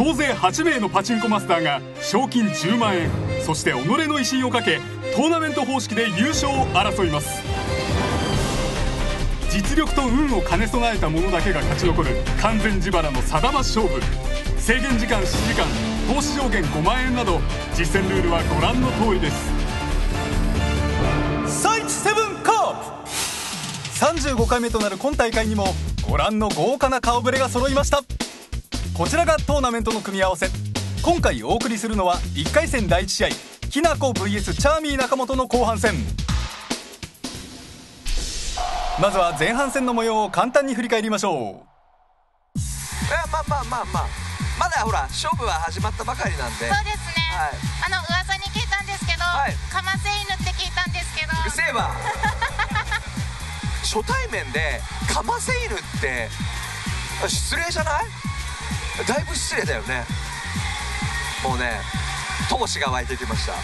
総勢8名のパチンコマスターが賞金10万円そして己の威信をかけトーナメント方式で優勝を争います。実力と運を兼ね備えた者だけが勝ち残る完全自腹の定ま勝負。制限時間7時間、投資上限5万円など実践ルールはご覧の通りです。サイチセブンカープ35回目となる今大会にもご覧の豪華な顔ぶれが揃いました。こちらがトーナメントの組み合わせ。今回お送りするのは1回戦第1試合きなこ vs チャーミー中本の後半戦。まずは前半戦の模様を簡単に振り返りましょう。まだほら勝負は始まったばかりなんで。そうですね、はい、噂に聞いたんですけど、はい、かませ犬って聞いたんですけど。うるせえわ初対面でかませ犬って失礼じゃない？だいぶ失礼だよね。もうね、闘志が湧いてきました。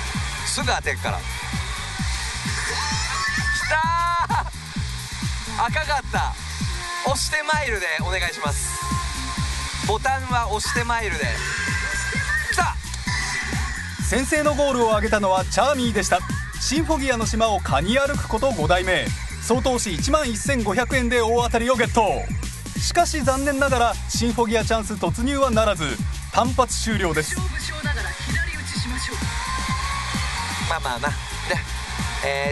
すぐ当てっからきたー赤かった。押してマイルでお願いします。ボタンは押してマイルで。来た。先制のゴールを挙げたのはチャーミーでした。シンフォギアの島をカニ歩くこと5代目。総投資11,500円で大当たりをゲット。しかし残念ながらシンフォギアチャンス突入はならず単発終了です。まあまあな。で。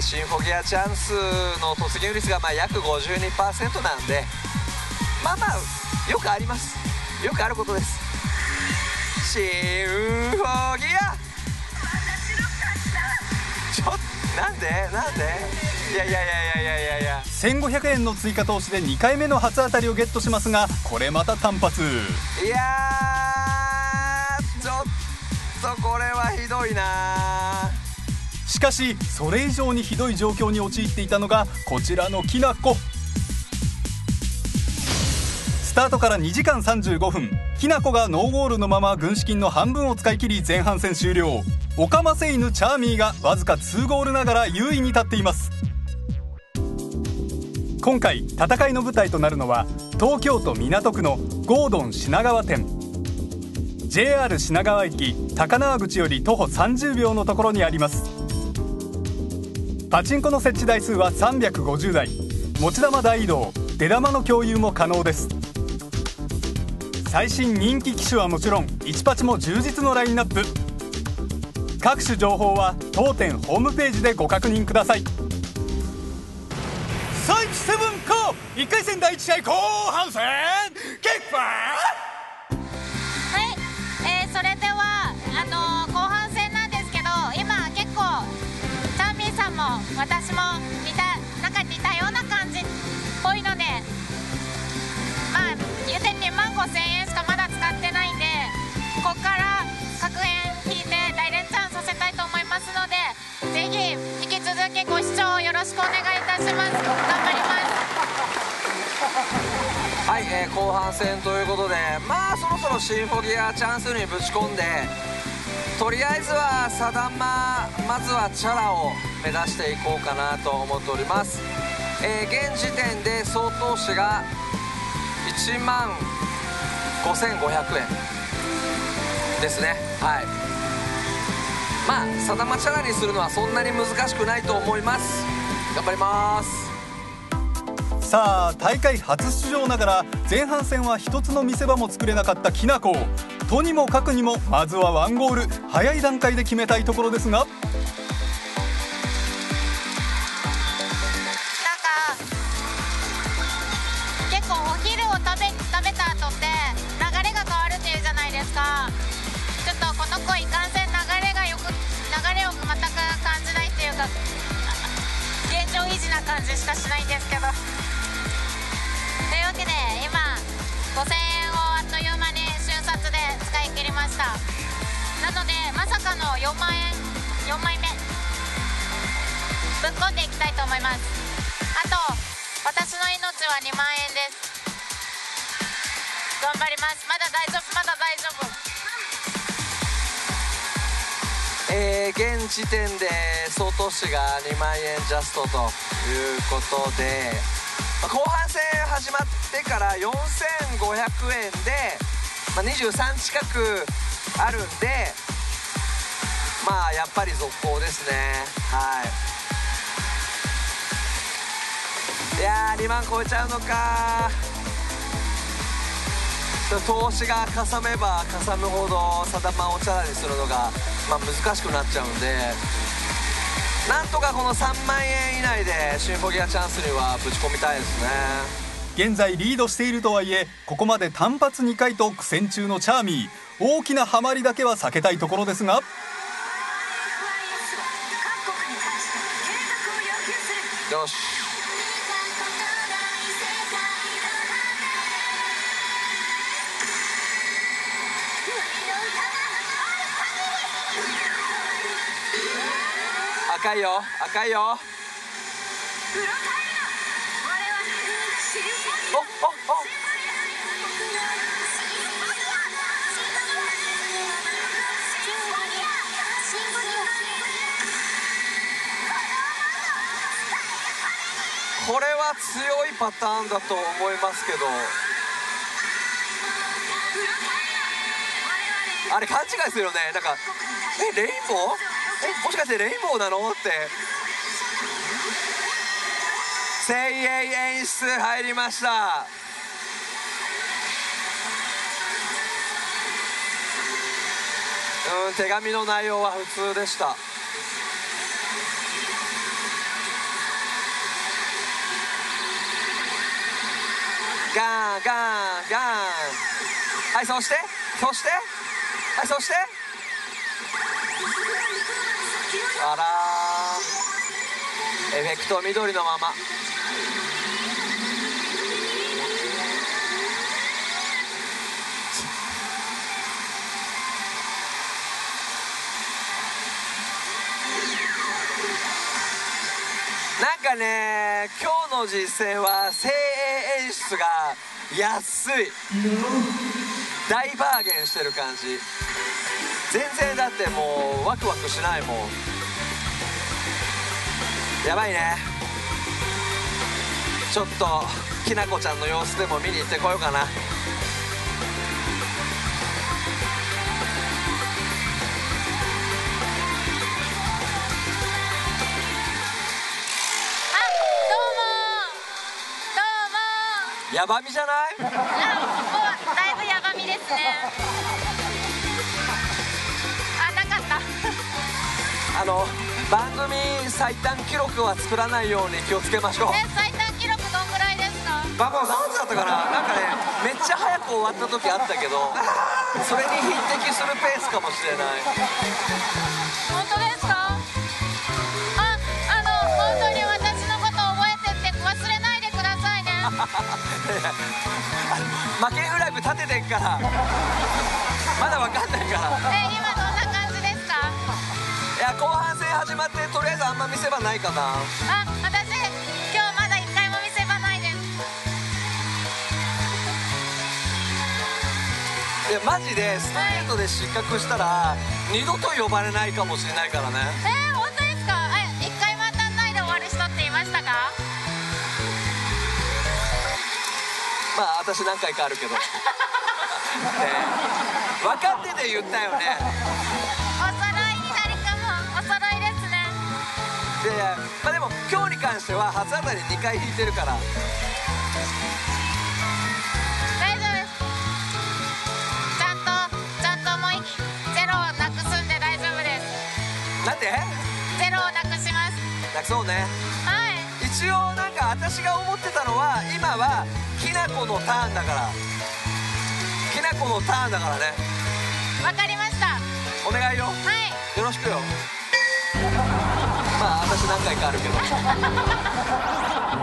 シンフォギアチャンスの突入率がまあ約 52% なんで、まあまあよくあります。よくあることです。シンフォギアちょっとなんでいや1500円の追加投資で2回目の初当たりをゲットしますが、これまた単発。いやーちょっとこれはひどいなー。しかしそれ以上にひどい状況に陥っていたのがこちらのきなこ。スタートから2時間35分、きなこがノーゴールのまま軍資金の半分を使い切り前半戦終了。おかませ犬チャーミーがわずか2ゴールながら優位に立っています。今回戦いの舞台となるのは東京都港区のゴードン品川店。 JR 品川駅高輪口より徒歩30秒のところにあります。パチンコの設置台数は350台、持ち玉大移動、出玉の共有も可能です。最新人気機種はもちろん1パチも充実のラインナップ。各種情報は当店ホームページでご確認ください。サイチセブンカープ1回戦第1試合後半戦キックバー。はい、それでは後半戦なんですけど、今結構さんも私も似たような感じっぽいので、まあ言うて2万5,000円しかまだ使ってないんで、ここから各円引いて大連チャンさせたいと思いますので、ぜひ引き続きご視聴よろしくお願いいたします。頑張りますはい、後半戦ということで、まあそろそろシンフォギアチャンスにぶち込んで、とりあえずはさだま、まずはチャラを目指していこうかなと思っております。現時点で総投資が15,500円ですね。はい、まあさだまチャラにするのはそんなに難しくないと思います。頑張ります。さあ大会初出場ながら前半戦は一つの見せ場も作れなかったきなこ。とにもかくにもまずは1ゴール早い段階で決めたいところですが、なんか結構お昼を食べた後って流れが変わるっていうじゃないですか。ちょっとこの子いかんせん流れを全く感じないっていうか、現状維持な感じしかしないんですけど。というわけで今5,000円をあっという間にで使い切りました。なのでまさかの4枚目ぶっ込んでいきたいと思います。あと私の命は2万円です。頑張ります。まだ大丈夫。現時点で総投資が2万円ジャストということで、後半戦始まってから4,500円でまあ、23近くあるんで、まあやっぱり続行ですね。はい、いやー2万超えちゃうのか。投資がかさめばかさむほどさだまをチャラにするのが、まあ、難しくなっちゃうんで、なんとかこの3万円以内でシンフォギアチャンスにはぶち込みたいですね。現在リードしているとはいえ、ここまで単発2回と苦戦中のチャーミー、大きなハマりだけは避けたいところですが、よし、赤いよ赤いよ。おおお、これは強いパターンだと思いますけど、あれ勘違いするよね。なんかえ、レインボー、え、もしかしてレインボーなのって。声援演出入りました。うん、手紙の内容は普通でした。ガンガンガン、はい、そしてそしてはい、そして、あら、エフェクト緑のまま。なんかね、今日の実践は声援演出が安い、大バーゲンしてる感じ。全然だってもうワクワクしないもん。やばいね、ちょっときなこちゃんの様子でも見に行ってこようかな。ヤバみじゃない？ いや、もうだいぶヤバみですね。あ、なかった番組最短記録は作らないように気をつけましょう。最短記録どんぐらいですか？ババ何だったかな。なんかね、めっちゃ早く終わった時あったけどそれに匹敵するペースかもしれない。本当ですか？本当に私のこと覚えてって忘れないでくださいね。負けフラグ立ててんからまだわかんないから。今どんな感じですか？いや、後半戦始まってとりあえずあんま見せ場ないかな。あ、私今日まだ一回も見せ場ないです。いやマジでストレートで失格したら、はい、二度と呼ばれないかもしれないからね。本当ですか？一回も当たんないで終わる人っていましたか？まあ私何回かあるけど、ね、分かってて言ったよね。お揃いになるかも。お揃いですね。いや、まあ、でも今日に関しては初当たり2回引いてるから大丈夫です。ちゃんともうゼロをなくすんで大丈夫です。なんでゼロをなくします？なくそうね。はい。一応なんか私が思ってたのは、今はきなこのターンだから、きなこのターンだからね。わかりました。お願いよ。はい、よろしくよ。まあ私何回かある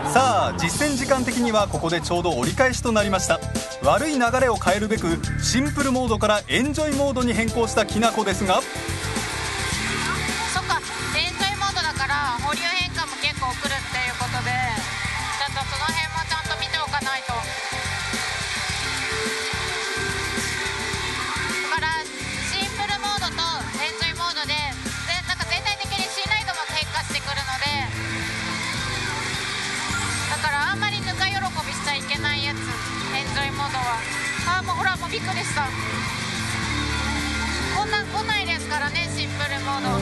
けどさあ、実践時間的にはここでちょうど折り返しとなりました。悪い流れを変えるべくシンプルモードからエンジョイモードに変更したきなこですが、そっか、エンジョイモードだから保留変化も結構来るっていうことで、ちょっとその辺もちゃんと見ておかないと。だからシンプルモードとエンジョイモードで、なんか全体的に信頼度も変化してくるので、だからあんまりぬか喜びしちゃいけないやつ、エンジョイモードは。ああ、もうほら、もうびっくりした。こんなん来ないですからね、シンプルモード。ダメ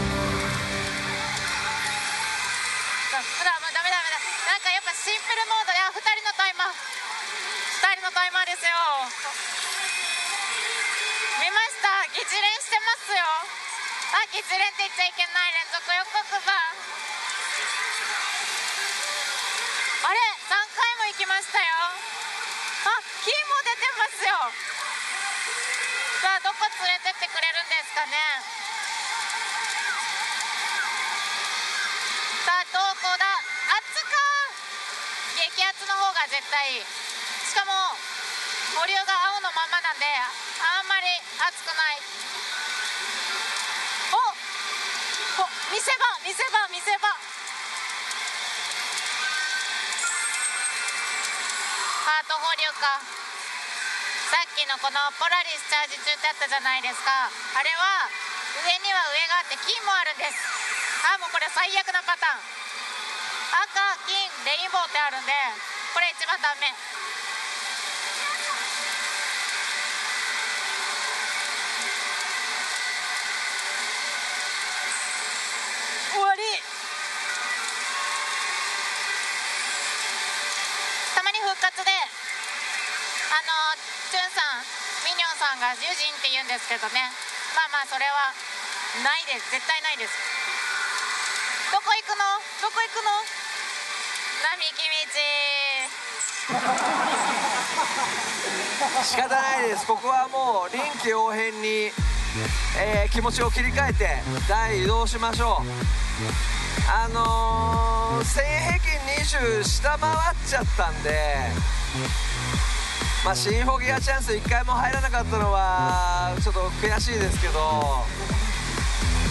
だ、なんかやっぱシンプルモードや。2人のタイマーですよ。見ました、激連してますよ。あ、激連って言っちゃいけない、連続予告だ。あれ、3回も行きましたよ。あ、金も出てますよ。さあ、どこ連れてってくれるんですかね。さあ、どこだ。熱か、激熱の方が絶対いい。しかも保留が青のままなんで、あんまり熱くない。お、見せ場。ハート保留か。さっきのこのポラリスチャージ中ってあったじゃないですか。あれは上には上があって金もあるんです。あ、もうこれ最悪なパターン。赤、金、レインボーってあるんで、これ一番ダメ。終わり。たまに復活でチュンさん、ミニョンさんが「友人」って言うんですけどね、まあそれはないです。絶対ないです。どこ行くの？並木道。仕方ないです。ここはもう臨機応変に、気持ちを切り替えて台移動しましょう。線平均20下回っちゃったんで、まあシンフォギアチャンス1回も入らなかったのはちょっと悔しいですけど。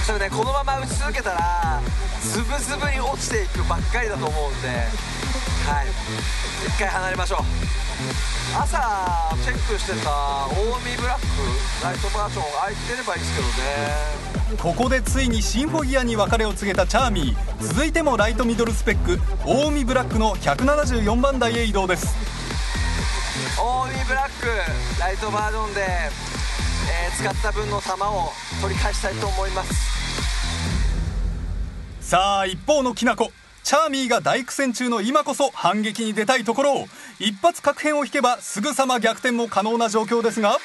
それね、このまま打ち続けたらズブズブに落ちていくばっかりだと思うんで、はい、一回離れましょう。朝チェックしてた近江ブラックライトバージョン空いてればいいですけどね。ここでついにシンフォギアに別れを告げたチャーミー。続いてもライトミドルスペック近江ブラックの174番台へ移動です。近江ブラックライトバージョンで、使った分の球を取り返したいと思います。さあ、一方のきなこ、チャーミーが大苦戦中の今こそ反撃に出たいところ。を一発確変を引けばすぐさま逆転も可能な状況ですが、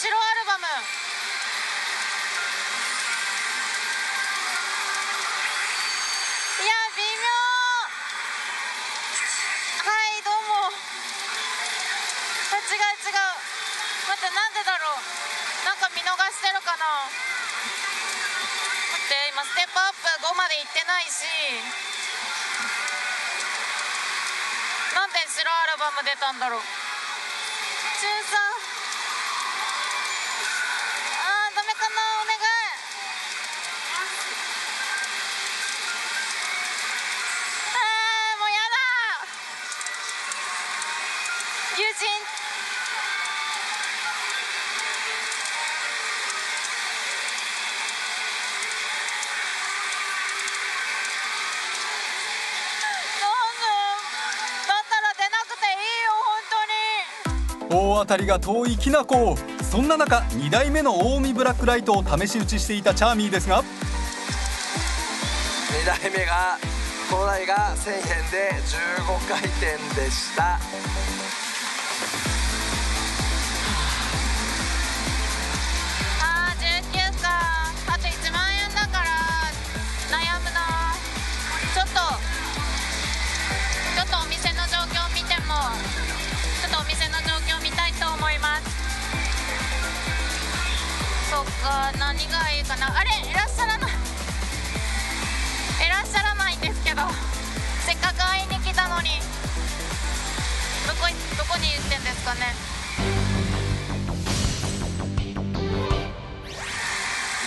白アルバム。いや、微妙。はい、どうも。違う。待って、なんでだろう。なんか見逃してるかな。待って、今ステップアップ5までいってないし。なんで白アルバム出たんだろう。13。大当たりが遠いきなこ。そんな中、2台目の近江ブラックライトを試し打ちしていたチャーミーですが、2台目がこの台が1000円で15回転でした。あー、19か。あと1万円だから悩むな。ちょっとお店の状況を見ても、お店の状況見たいと思います。そっか、何がいいかな。あれ、いらっしゃらないんですけど、せっかく会いに来たのに。どこに行ってんですかね。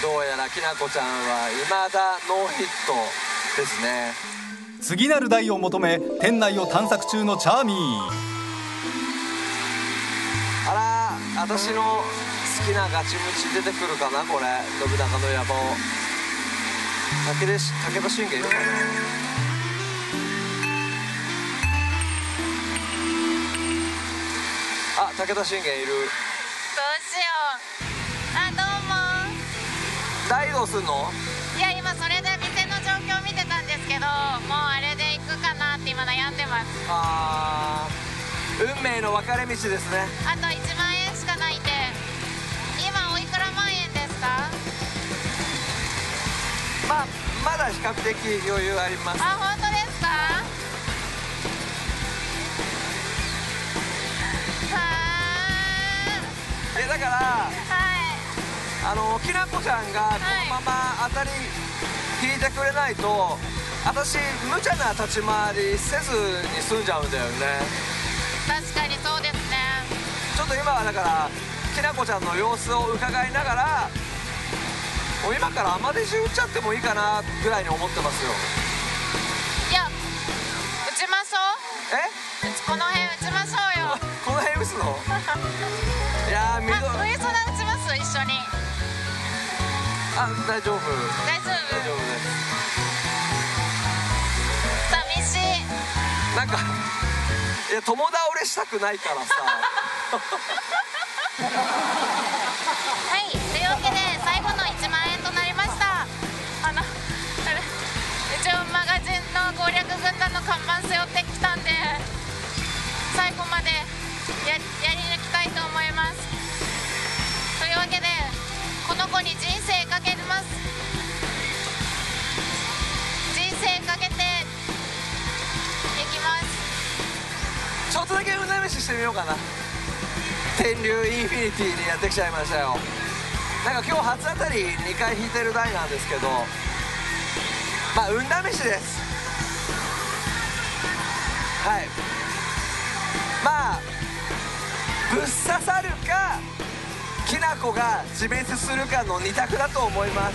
どうやらきなこちゃんは未だノーヒットですね。次なる台を求め店内を探索中のチャーミー。あら、私の好きなガチムチ出てくるかなこれ。信長の野望武田信玄いるかな。あ、武田信玄いる。どうしよう。あ、どうも。大どうすんの？いや、今それで店の状況見てたんですけど、もうあれで行くかなって今悩んでます。あー、運命の分かれ道ですね。あと1万円しかないんで。今おいくら万円ですか？まだ比較的余裕あります。あ、本当ですか？だから、はい、きなこちゃんがこのまま当たり引いてくれないと、はい、私無茶な立ち回りせずに済んじゃうんだよね。確かにそうですね。ちょっと今はだからきなこちゃんの様子を伺いながら、もう今からあまり打っちゃってもいいかなぐらいに思ってますよ。いや、打ちましょう。え？この辺打ちましょうよ。この辺打つの？いやー、上空打ちます一緒に。あ、大丈夫。大丈夫です。寂しい。なんかいや、友倒れしたくないからさ。はい、というわけで最後の1万円となりました。一応マガジンの攻略軍団の看板背負ってきたんで、最後までやり抜きたいと思います。というわけでこの子に人生かけます。人生かけていきます。ちょっとだけ運試ししてみようかな。天竜インフィニティにやってきちゃいましたよ。なんか今日初当たり2回引いてる台なんですけど、まあ運試しです。はい、まあぶっ刺さるかきなこが自滅するかの2択だと思います。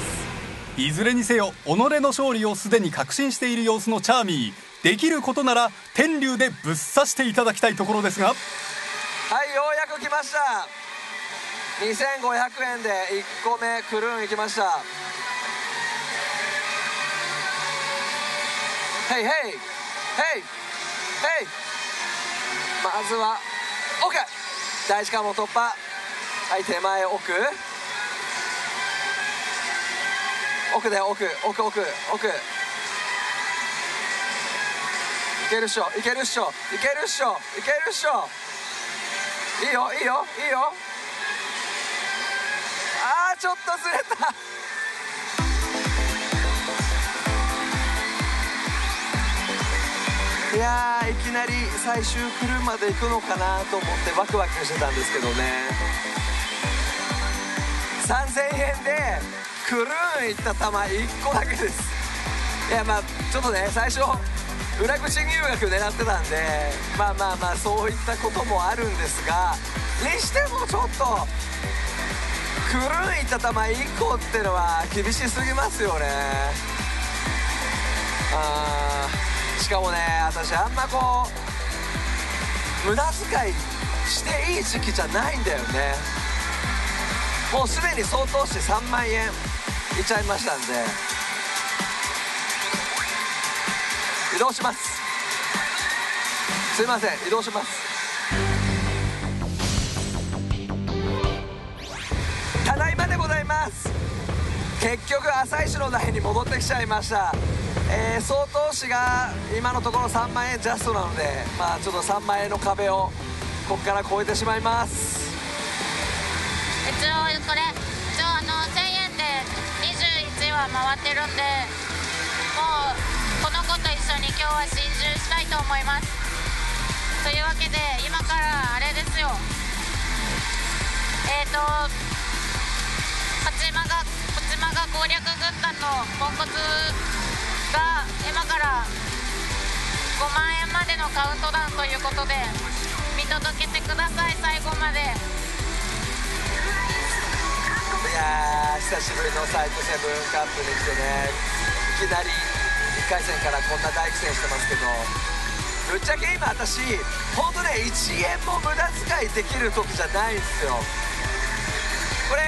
いずれにせよ己の勝利をすでに確信している様子のチャーミー。できることなら天竜でぶっ刺していただきたいところですが。はい、ようやく来ました。2500円で1個目クルーンいきました。ヘイヘイヘイヘイ。まずは奥、第一関門突破。はい、手前奥だよ。奥いけるっしょ、いいよあー、ちょっとずれた。いやー、いきなり最終クルーンまで行くのかなと思ってワクワクしてたんですけどね。3000円でクルーンいった球1個だけです。いや、まあちょっとね、最初裏口入学狙ってたんで、まあそういったこともあるんですが、にしてもちょっとクルーンいった球1個ってのは厳しすぎますよね。しかもね、私あんまこう無駄遣いしていい時期じゃないんだよね。もうすでに相当して3万円いっちゃいましたんで、移動します。すいません、移動します。ただいまでございます。結局朝市の台に戻ってきちゃいました。総投資が今のところ3万円ジャストなので、まあちょっと3万円の壁をここから超えてしまいます。一応1000円で21は回ってるんで、もうこの子と一緒に今日は心中したいと思います。というわけで今からあれですよ、こちまが攻略軍団のポンコツが今から5万円までのカウントダウンということで見届けてください。最後まで。いやー、久しぶりの最高セブンカップに来てね、いきなり1回戦からこんな大苦戦してますけど。ぶっちゃけ今私本当ね1円も無駄遣いできる時じゃないんですよ。これ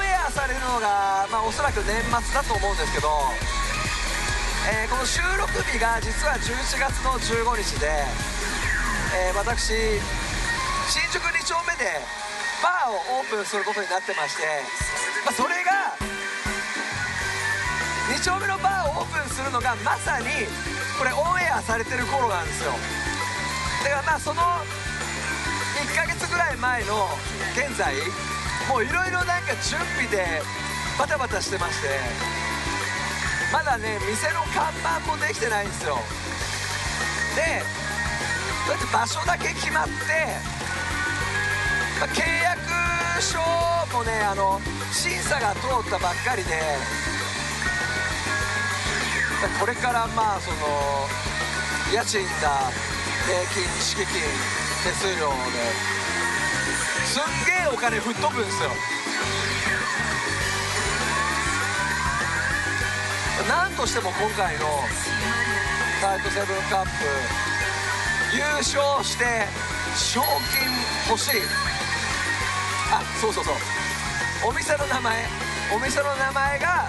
オンエアされるのが、おそらく年末だと思うんですけど、この収録日が実は11月の15日で、私新宿2丁目でバーをオープンすることになってまして、それが2丁目のバーをオープンするのがまさにこれオンエアされてる頃なんですよ。だからその1ヶ月ぐらい前の現在、もういろいろなんか準備でバタバタしてまして、まだね店の看板もできてないんですよ。でそうやって場所だけ決まって、契約書もね審査が通ったばっかりで。これからその家賃だ、礼金、敷金、手数料ですんげえお金吹っ飛ぶんですよ。なんとしても今回のタイトセブンカップ優勝して賞金欲しい。あ、そうそうそう、お店の名前が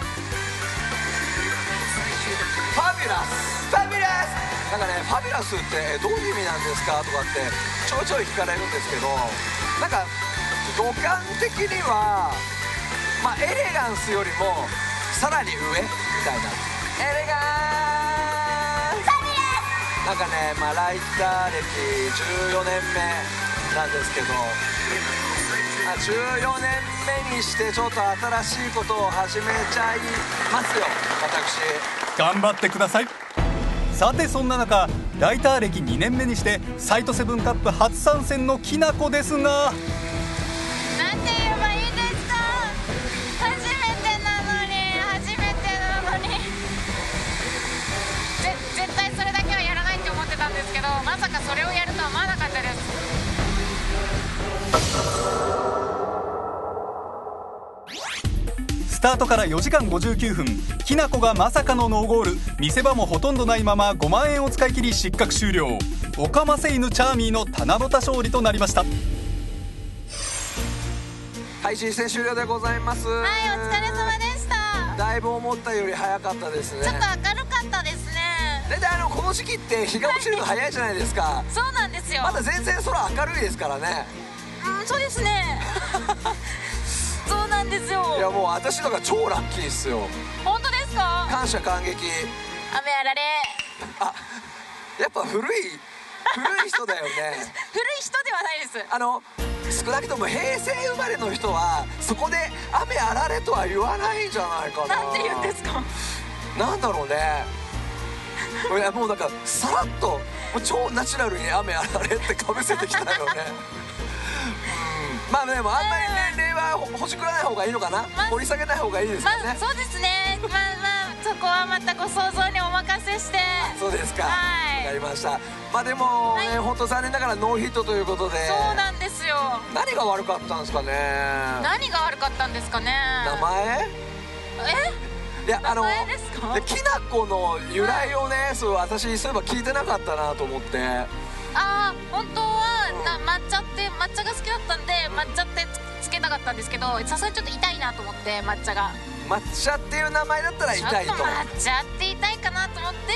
ファビュラス、ファビュラスなんかね、ファビュラスってどういう意味なんですかとかってちょいちょい聞かれるんですけど、なんか五感的には、エレガンスよりもさらに上みたいな、エレガンス、ファビュラスなんかね、ライター歴14年目なんですけど、14年目にしてちょっと新しいことを始めちゃいますよ、私。頑張ってください。さてそんな中、ライター歴2年目にしてサイトセブンカップ初参戦のきなこですが、なんて言えばいいですか。初めてなのに絶対それだけはやらないって思ってたんですけど、まさかそれをやるとは思わなかったです。スタートから4時間59分、きなこがまさかのノーゴール、見せ場もほとんどないまま5万円を使い切り失格終了。オカマセイヌチャーミーの七夕勝利となりました。配信戦終了でございます。はい、お疲れ様でした。だいぶ思ったより早かったですね。ちょっと明るかったですね。だいたいこの時期って日が落ちるの早いじゃないですか、はい、そうなんですよ。まだ全然空明るいですからね。そうですねそうなんですよ。いやもう私のが超ラッキーっすよ。本当ですか。感謝感激。雨あられ。あ、やっぱ古い人だよね古い人ではないです。少なくとも平成生まれの人はそこで雨あられとは言わないんじゃないかな。なんて言うんですか。なんだろうねいやもうなんかさらっと超ナチュラルに雨あられってかぶせてきたよねでもあんまり年齢はほしくらない方がいいのかな、掘り下げない方がいいですよね。そうですねそこはまたご想像にお任せして。そうですか、はい、分かりました。でもね、本当残念ながらノーヒットということで。そうなんですよ。何が悪かったんですかね。何が悪かったんですかね。名前、いや名前ですか。きなこの由来をね、私そういえば聞いてなかったなと思って。本当は抹茶が好きだったんで抹茶ってつけたかったんですけど、さすがにちょっと痛いなと思って、抹茶が抹茶っていう名前だったら痛いと、ちょっと抹茶って痛いかなと思って、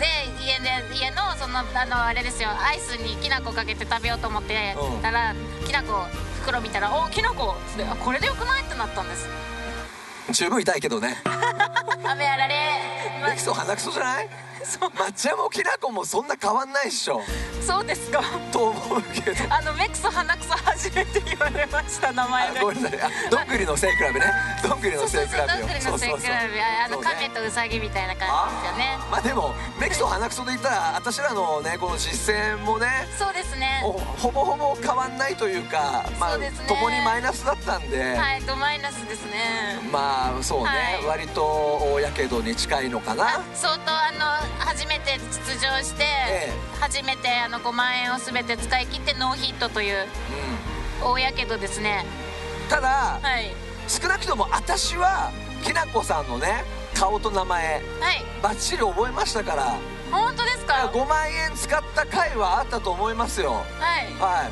で家のそのあれですよ、アイスにきな粉かけて食べようと思ってたら、きな粉袋見たらおきな粉って、これでよくないってなったんです。十分痛いけどね雨あられ泣きそう鼻くそじゃない。抹茶もきなこもそんな変わんないっしょ。そうですかと思うけど目くそ鼻くそ初めて言われました、名前で。ごめんなさい。どんぐりの背比べね。どんぐりの背比べよ。亀とウサギみたいな感じですよね。でも目くそ鼻くそで言ったら私らのね、この実践もね、そうですね、ほぼほぼ変わんないというか、共にマイナスだったんで、はい、マイナスですね。そうね、割とやけどに近いのかな。相当初めて出場して、初めて5万円を全て使い切ってノーヒットという大やけどですね。ただ、少なくとも私はきなこさんのね顔と名前、はい、バッチリ覚えましたから。本当ですか。5万円使った回はあったと思いますよ。はい、は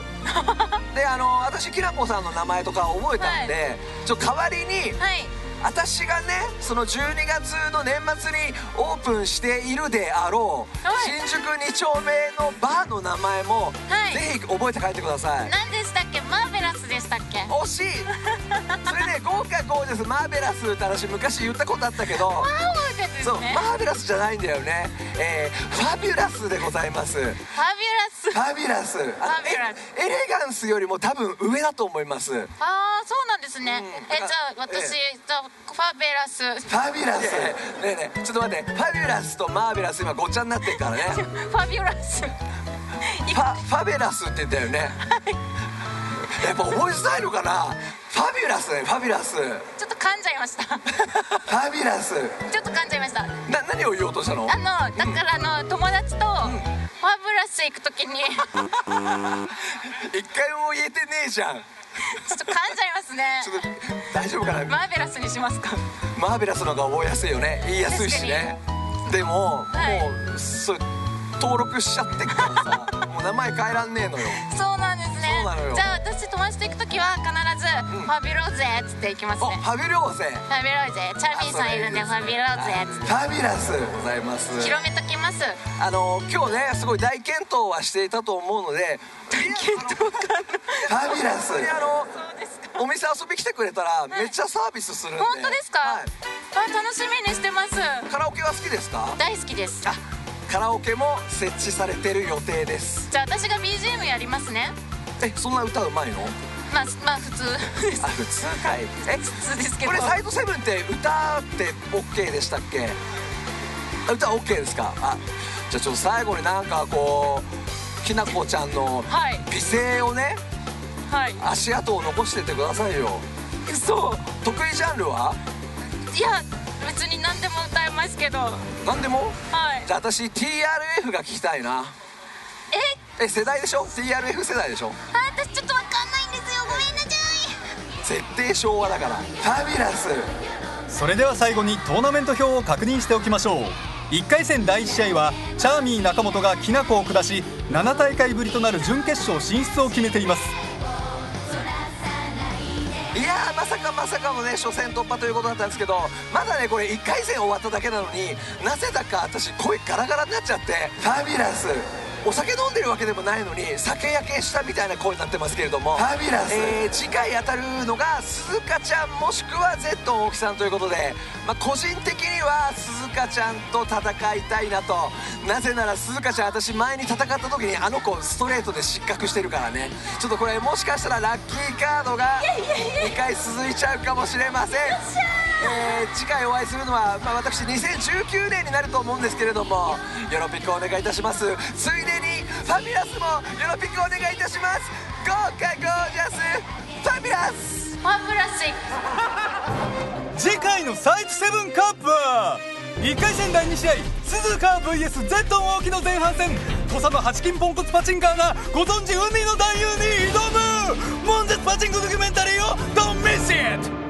い、で私きなこさんの名前とか覚えたんで、はい、ちょっと代わりに、はい、私がねその12月の年末にオープンしているであろう、はい、新宿2丁目のバーの名前も、はい、ぜひ覚えて帰ってください。何でしたっけ。マーベラスでしたっけ。惜しい。それね、豪華ゴージャスマーベラスって私昔言ったことあったけどそう、マーベラスじゃないんだよね。ファビュラスでございます。ファビュラス、ファビュラス、エレガンスよりも多分上だと思います。ああ、そうなんですね。じゃあ私、ファビュラス、ファビュラス、ねえねえちょっと待って、ファビュラスとマーベラス今ごっちゃになってるからね。ファビュラス、ファベラスって言ったよね。やっぱ覚えづらいのかな。ファビュラスね、ファビュラス。ちょっと噛んじゃいました。ファビュラス。ちょっと噛んじゃいました。何を言おうとしたの？だから友達とファブラス行くときに一回も言えてねえじゃん。ちょっと噛んじゃいますね。大丈夫かな。マーベラスにしますか。マーベラスの方が覚えやすいよね。言いやすいしね。でももうそれ登録しちゃってからさ、もう名前変えらんねえのよ。そうなんですね。じゃあ私友達と行くときは必ずファビュローゼっつって行きますね。ファビュローゼ、ファビュローゼ、チャーミーさんいるんでファビュローゼっつって。ファビュラスございます。広めときます。今日ねすごい大健闘はしていたと思うので。大健闘かな。ファビュラス。お店遊び来てくれたらめっちゃサービスするんで。本当ですか。楽しみにしてます。カラオケは好きですか。大好きです。カラオケも設置されてる予定です。じゃあ私が BGM やりますね。そんな歌うまいの？まあ普通です。普通かい。普通ですけど。これサイドセブンって歌って OK でしたっけ。歌 OK ですか。じゃあちょっと最後になんかこうきなこちゃんの美声をね、はい、足跡を残してってくださいよ。そう。得意ジャンルは？いや別に何でも歌えますけど。何でも？はい。じゃあ私 TRF が聞きたいな。世代でしょ？ TRF 世代でしょ？私ちょっとわかんないんですよ。ごめんなさい。設定昭和だから。ファビュラス。それでは最後にトーナメント表を確認しておきましょう。1回戦第1試合はチャーミー中本がきなこを下し、7大会ぶりとなる準決勝進出を決めています。いやー、まさかのね初戦突破ということだったんですけど、まだねこれ1回戦終わっただけなのになぜだか私声ガラガラになっちゃって。ファビュラス。お酒飲んでるわけでもないのに酒焼けしたみたいな声になってますけれども。ファビュラス。次回当たるのが鈴鹿ちゃんもしくは Z 大木さんということで、個人的には鈴鹿ちゃんと戦いたいなと。なぜなら鈴鹿ちゃん私前に戦った時にあの子ストレートで失格してるからね。ちょっとこれもしかしたらラッキーカードが2回続いちゃうかもしれません。次回お会いするのは、私2019年になると思うんですけれども、よろぴくお願いいたします。ついでにファビュラスもよろぴくお願いいたします。豪華ゴージャスファビュラス、ファビュラス。次回のサイドセブンカップは1回戦第2試合鈴鹿 VS ゼットン大木の前半戦、土佐のハチキンポンコツパチンカーがご存知海の男優に挑む悶絶パチンコドキュメンタリーをドンミスイット。